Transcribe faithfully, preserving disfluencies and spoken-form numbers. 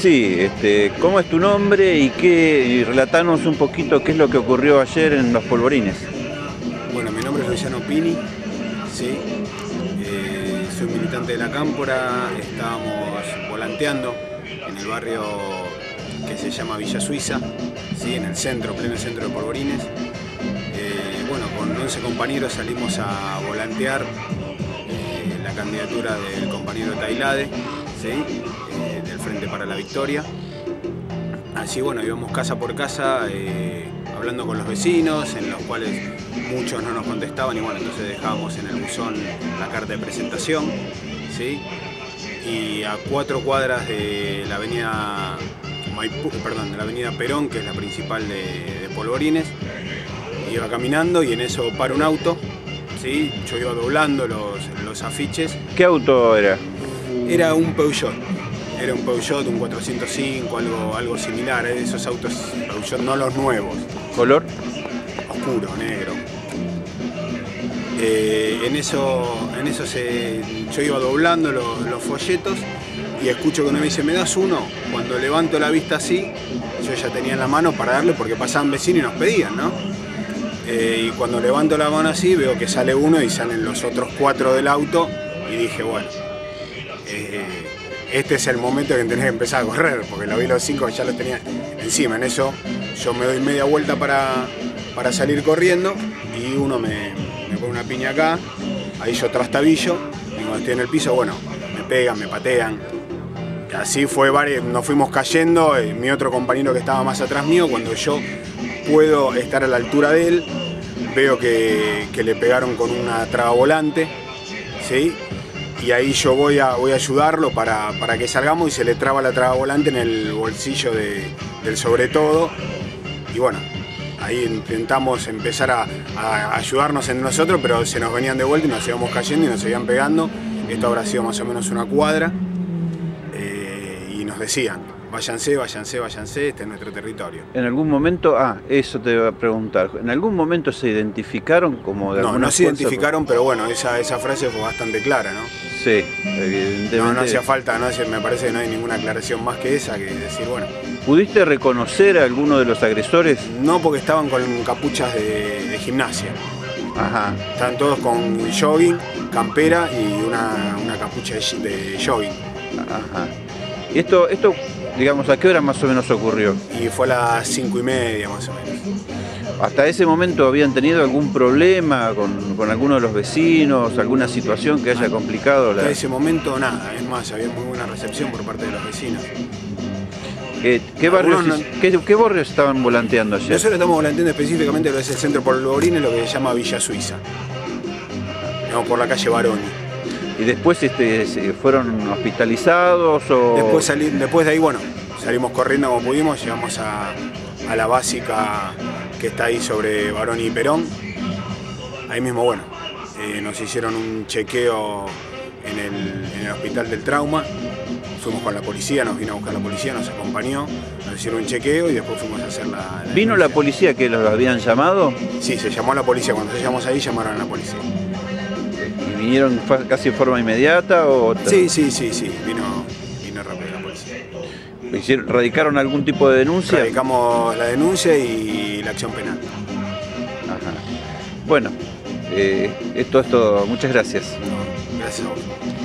Sí, este, ¿cómo es tu nombre y qué? Y relatanos un poquito qué es lo que ocurrió ayer en Los Polvorines. Bueno, mi nombre es Luciano Pini, ¿sí? eh, soy militante de la Cámpora, estábamos volanteando en el barrio que se llama Villa Suiza, ¿sí? En el centro, pleno centro de Polvorines. Eh, bueno, con once compañeros salimos a volantear eh, la candidatura del compañero Tailhade, ¿sí? Eh, del Frente para la Victoria. Así, bueno, íbamos casa por casa eh, hablando con los vecinos, en los cuales muchos no nos contestaban, y bueno, entonces dejábamos en el buzón la carta de presentación, ¿sí? Y a cuatro cuadras de la avenida Maipú, perdón, de la avenida Perón, que es la principal de, de Polvorines, iba caminando y en eso para un auto, ¿sí? Yo iba doblando los, los afiches. ¿Qué auto era? Era un Peugeot, era un Peugeot, un cuatrocientos cinco, algo, algo similar, ¿eh? Esos autos Peugeot, no los nuevos. ¿Color? Oscuro, negro. Eh, en eso, en eso se, yo iba doblando los, los folletos y escucho que uno me dice, ¿me das uno? Cuando levanto la vista así, yo ya tenía en la mano para darle porque pasaban vecinos y nos pedían, ¿no? Eh, y cuando levanto la mano así, veo que sale uno y salen los otros cuatro del auto y dije, bueno, este es el momento que tenés que empezar a correr, porque lo vi los cinco, ya lo tenía encima. En eso yo me doy media vuelta para, para salir corriendo y uno me, me pone una piña acá, ahí yo trastabillo, y cuando estoy en el piso, bueno, me pegan, me patean. Así fue, varios, nos fuimos cayendo, mi otro compañero que estaba más atrás mío, cuando yo puedo estar a la altura de él, veo que, que le pegaron con una trabavolante, ¿sí? Y ahí yo voy a, voy a ayudarlo para, para que salgamos y se le traba la trabavolante en el bolsillo de, del sobre todo. Y bueno, ahí intentamos empezar a, a ayudarnos entre nosotros, pero se nos venían de vuelta y nos íbamos cayendo y nos seguían pegando. Esto habrá sido más o menos una cuadra. Eh, y nos decían, váyanse, váyanse, váyanse, este es nuestro territorio. ¿En algún momento, ah, eso te iba a preguntar, ¿en algún momento se identificaron como de alguna No, no se identificaron, por... pero bueno, esa, esa frase fue bastante clara, ¿no? Sí, evidentemente. No, no hacía falta, no hacía, me parece que no hay ninguna aclaración más que esa, que decir, bueno. ¿Pudiste reconocer a alguno de los agresores? No, porque estaban con capuchas de, de gimnasia. Ajá. Estaban todos con jogging, campera y una, una capucha de, de jogging. Ajá. Esto, esto, digamos, ¿a qué hora más o menos ocurrió? Y fue a las cinco y media más o menos. ¿Hasta ese momento habían tenido algún problema con, con alguno de los vecinos, alguna situación que haya complicado la...? Hasta ese momento nada, es más, había muy buena recepción por parte de los vecinos. Eh, ¿qué, barrios, no... ¿qué, ¿Qué barrios estaban volanteando ayer? Nosotros estamos volanteando específicamente lo que es el centro Polvorines, lo que se llama Villa Suiza, no, por la calle Baroni. ¿Y después este, fueron hospitalizados o...? Después, sali después de ahí, bueno, salimos corriendo como pudimos, llegamos a, a la básica que está ahí sobre Baroni y Perón. Ahí mismo, bueno, eh, nos hicieron un chequeo en el, en el hospital del trauma. Fuimos con la policía, nos vino a buscar la policía, nos acompañó, nos hicieron un chequeo y después fuimos a hacer la... la ¿Vino la policía que los habían llamado? Sí, se llamó a la policía. Cuando llegamos ahí, llamaron a la policía. ¿Vinieron casi en forma inmediata? O... Sí, sí, sí, sí, vino, vino rápido la policía. ¿Radicaron algún tipo de denuncia? Radicamos la denuncia y la acción penal. Ajá. Bueno, eh, esto es todo. Muchas gracias. No, gracias a vos.